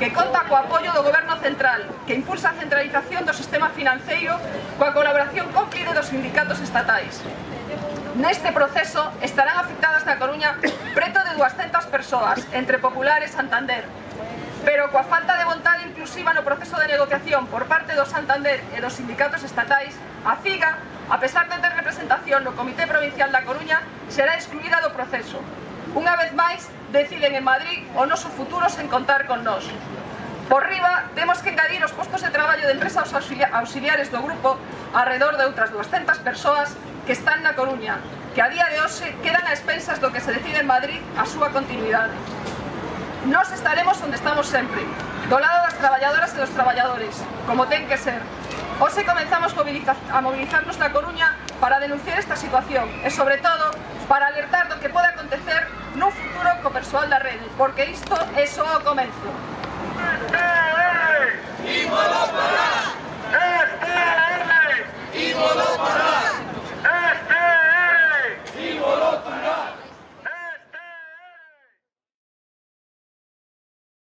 que conta co apoio do Goberno Central, que impulsa a centralización do sistema financeiro coa colaboración cómplice dos sindicatos estatais. Neste proceso estarán afectadas na Coruña preto de 200 persoas, entre Popular e Santander. Pero coa falta de vontade inclusiva no proceso de negociación por parte do Santander e dos sindicatos estatais, a CIGA, a pesar de ter representación no Comité Provincial da Coruña, será excluída do proceso. Unha vez máis, deciden en Madrid o noso futuro sen contar con nós. Por riba, temos que engadir os postos de traballo de empresas auxiliares do grupo alrededor de outras 200 persoas que están na Coruña, que a día de hoxe quedan a expensas do que se decide en Madrid a súa continuidade. Nós estaremos onde estamos sempre, do lado das traballadoras e dos traballadores, como ten que ser. Hoxe comenzamos a movilizarnos na Coruña para denunciar esta situación e, sobre todo, para alertar do que pode acontecer nun futuro co persoal da rede, porque isto é só o comezo.